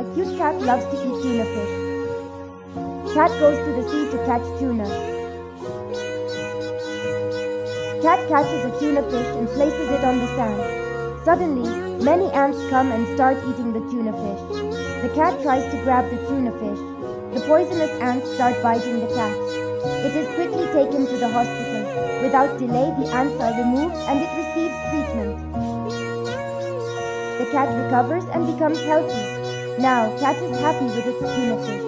A cute shark loves to eat tuna fish. Cat goes to the sea to catch tuna. Cat catches a tuna fish and places it on the sand. Suddenly, many ants come and start eating the tuna fish. The cat tries to grab the tuna fish. The poisonous ants start biting the cat. It is quickly taken to the hospital. Without delay, the ants are removed and it receives treatment. The cat recovers and becomes healthy. Now, cat is happy with its tuna fish.